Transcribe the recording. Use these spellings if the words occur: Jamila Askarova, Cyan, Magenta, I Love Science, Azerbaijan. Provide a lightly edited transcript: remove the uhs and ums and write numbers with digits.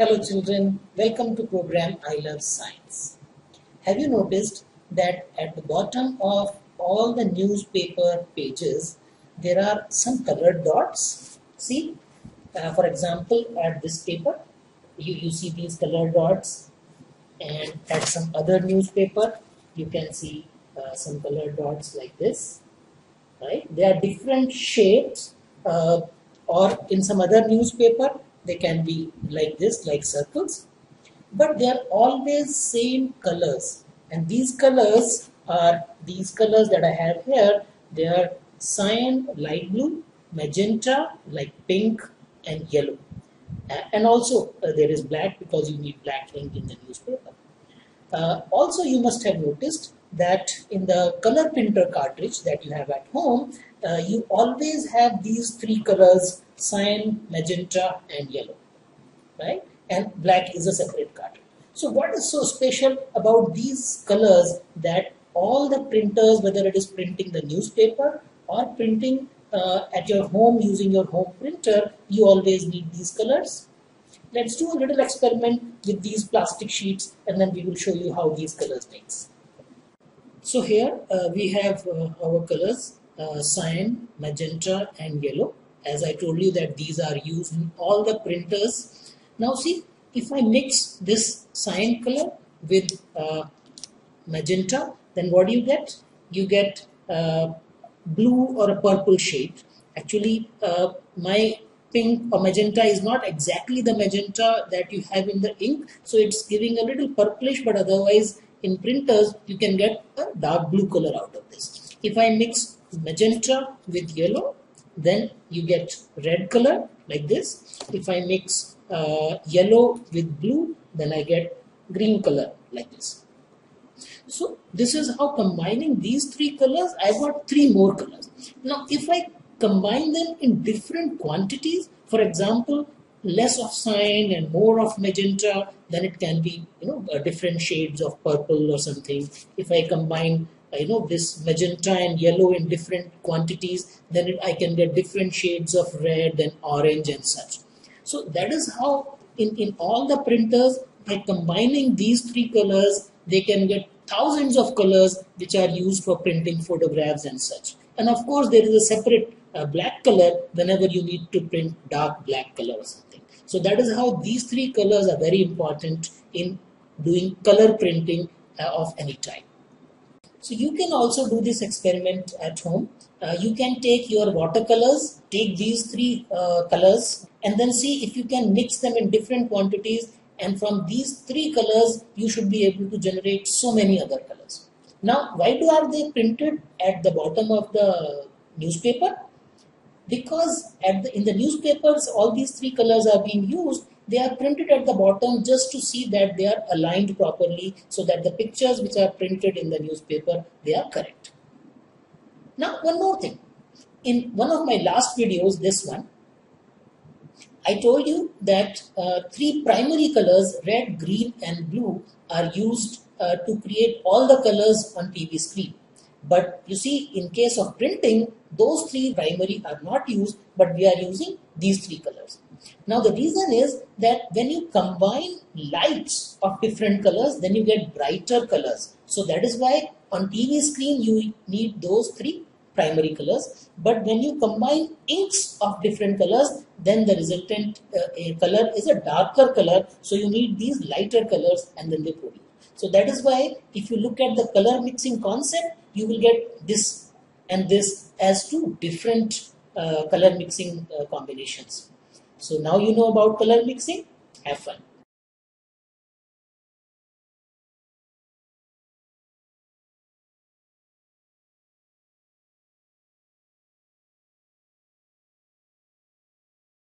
Hello children, welcome to program I Love Science. Have you noticed that at the bottom of all the newspaper pages there are some colored dots? See, for example, at this paper you see these colored dots, and at some other newspaper you can see some colored dots like this, right? They are different shapes, or in some other newspaper they can be like this, like circles, but they are always same colors. And these colors are these colors that I have here. They are cyan, light blue, magenta, like pink, and yellow. And also there is black, because you need black ink in the newspaper. Also, you must have noticed that in the color printer cartridge that you have at home, you always have these three colors: cyan, magenta, and yellow, right? And black is a separate cartridge. So what is so special about these colors that all the printers, whether it is printing the newspaper or printing at your home using your home printer, you always need these colors? Let's do a little experiment with these plastic sheets, and then we will show you how these colors mix. So here we have our colors, cyan, magenta, and yellow. As I told you that these are used in all the printers. Now see, if I mix this cyan color with magenta, then what do you get? You get blue or a purple shade. Actually, my pink or magenta is not exactly the magenta that you have in the ink, so it's giving a little purplish, but otherwise in printers you can get a dark blue color out of this. If I mix magenta with yellow, then you get red color like this. If I mix yellow with blue, then I get green color like this. So this is how, combining these three colors, I got three more colors. Now if I combine them in different quantities, for example, less of cyan and more of magenta, then it can be, different shades of purple or something. If I combine this magenta and yellow in different quantities, then I can get different shades of red and orange and such. So that is how in all the printers, by combining these three colors, they can get thousands of colors which are used for printing photographs and such. And of course there is a separate black color whenever you need to print dark black color or something. So that is how these three colors are very important in doing color printing of any type. So you can also do this experiment at home. You can take your watercolors, take these three colors, and then see if you can mix them in different quantities, and from these three colors you should be able to generate so many other colors. Now why are they printed at the bottom of the newspaper? Because in the newspapers all these three colors are being used. They are printed at the bottom just to see that they are aligned properly, so that the pictures which are printed in the newspaper, they are correct. Now one more thing. In one of my last videos, this one, I told you that three primary colors, red, green and blue, are used to create all the colors on TV screen. But you see, in case of printing, those three primary are not used, but we are using these three colors. Now the reason is that when you combine lights of different colors, then you get brighter colors. So that is why on TV screen you need those three primary colors. But when you combine inks of different colors, then the resultant color is a darker color. So you need these lighter colors, and then they produce. So that is why if you look at the color mixing concept, you will get this and this as two different color mixing combinations. So now you know about color mixing. Have fun.